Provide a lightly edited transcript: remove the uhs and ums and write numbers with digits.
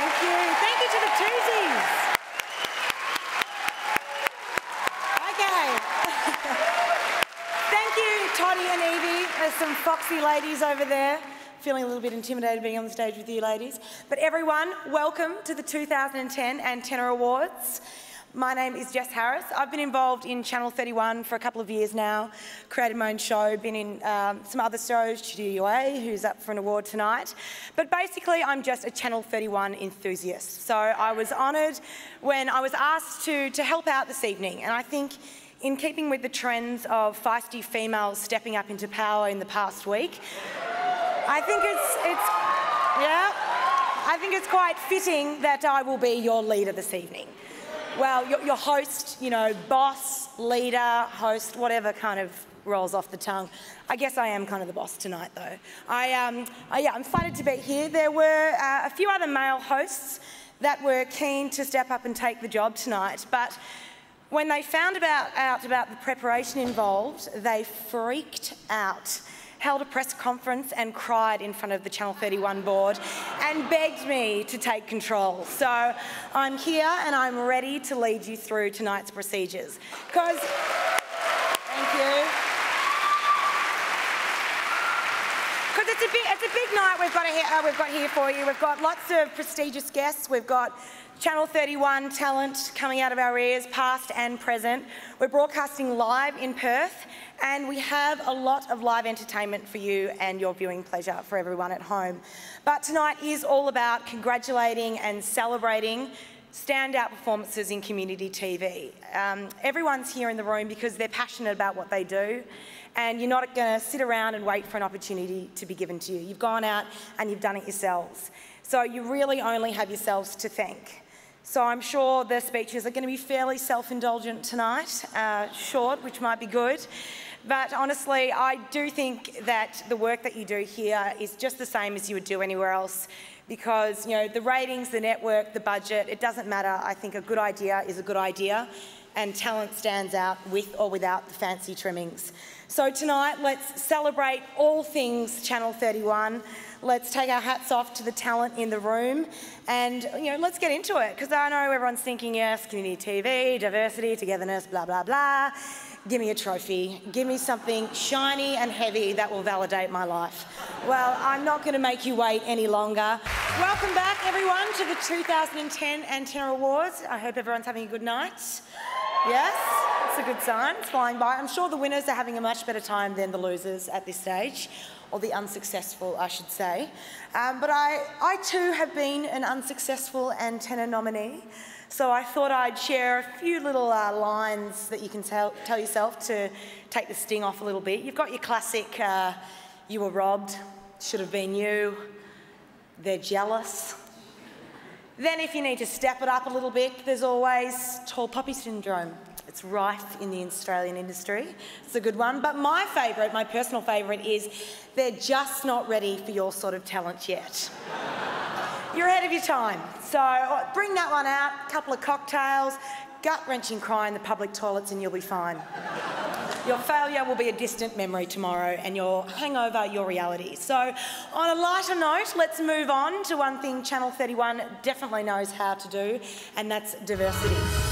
Thank you. Thank you to the Toosies. Okay. Thank you, Toddy and Evie. There's some foxy ladies over there. Feeling a little bit intimidated being on the stage with you ladies. But everyone, welcome to the 2010 Antenna Awards. My name is Jess Harris. I've been involved in Channel 31 for a couple of years now, created my own show, been in some other shows, Chidi UA, who's up for an award tonight. But basically, I'm just a Channel 31 enthusiast. So I was honoured when I was asked to help out this evening. And I think, in keeping with the trends of feisty females stepping up into power in the past week, I think it's quite fitting that I will be your leader this evening. Well, your host, you know, boss, leader, host, whatever kind of rolls off the tongue. I guess I am kind of the boss tonight, though. I'm flattered to be here. There were a few other male hosts that were keen to step up and take the job tonight, but when they found out about the preparation involved, they freaked out. Held a press conference and cried in front of the Channel 31 board and begged me to take control. So I'm here and I'm ready to lead you through tonight's procedures. Because, thank you. Because it's a big night we've got here for you. We've got lots of prestigious guests. We've got Channel 31 talent coming out of our ears, past and present. We're broadcasting live in Perth, and we have a lot of live entertainment for you and your viewing pleasure for everyone at home. But tonight is all about congratulating and celebrating standout performances in community TV. Everyone's here in the room because they're passionate about what they do, and you're not going to sit around and wait for an opportunity to be given to you. You've gone out and you've done it yourselves. So you really only have yourselves to thank. So I'm sure the speeches are going to be fairly self-indulgent tonight, short, which might be good. But honestly, I do think that the work that you do here is just the same as you would do anywhere else, because, you know, the ratings, the network, the budget, it doesn't matter. I think a good idea is a good idea, and talent stands out with or without the fancy trimmings. So tonight, let's celebrate all things Channel 31. Let's take our hats off to the talent in the room, and, you know, let's get into it, because I know everyone's thinking, yes, community TV, diversity, togetherness, blah, blah, blah. Give me a trophy. Give me something shiny and heavy that will validate my life. Well, I'm not going to make you wait any longer. Welcome back, everyone, to the 2010 Antenna Awards. I hope everyone's having a good night. Yes, it's a good sign. It's flying by. I'm sure the winners are having a much better time than the losers at this stage, or the unsuccessful, I should say. But I too have been an unsuccessful antenna nominee, so I thought I'd share a few little lines that you can tell yourself to take the sting off a little bit. You've got your classic, you were robbed, should have been you, they're jealous. Then if you need to step it up a little bit, there's always tall poppy syndrome. It's rife in the Australian industry. It's a good one. But my favourite, my personal favourite, is they're just not ready for your sort of talent yet. You're ahead of your time. So bring that one out, a couple of cocktails, gut-wrenching cry in the public toilets, and you'll be fine. Your failure will be a distant memory tomorrow, and your hangover, your reality. So on a lighter note, let's move on to one thing Channel 31 definitely knows how to do, and that's diversity.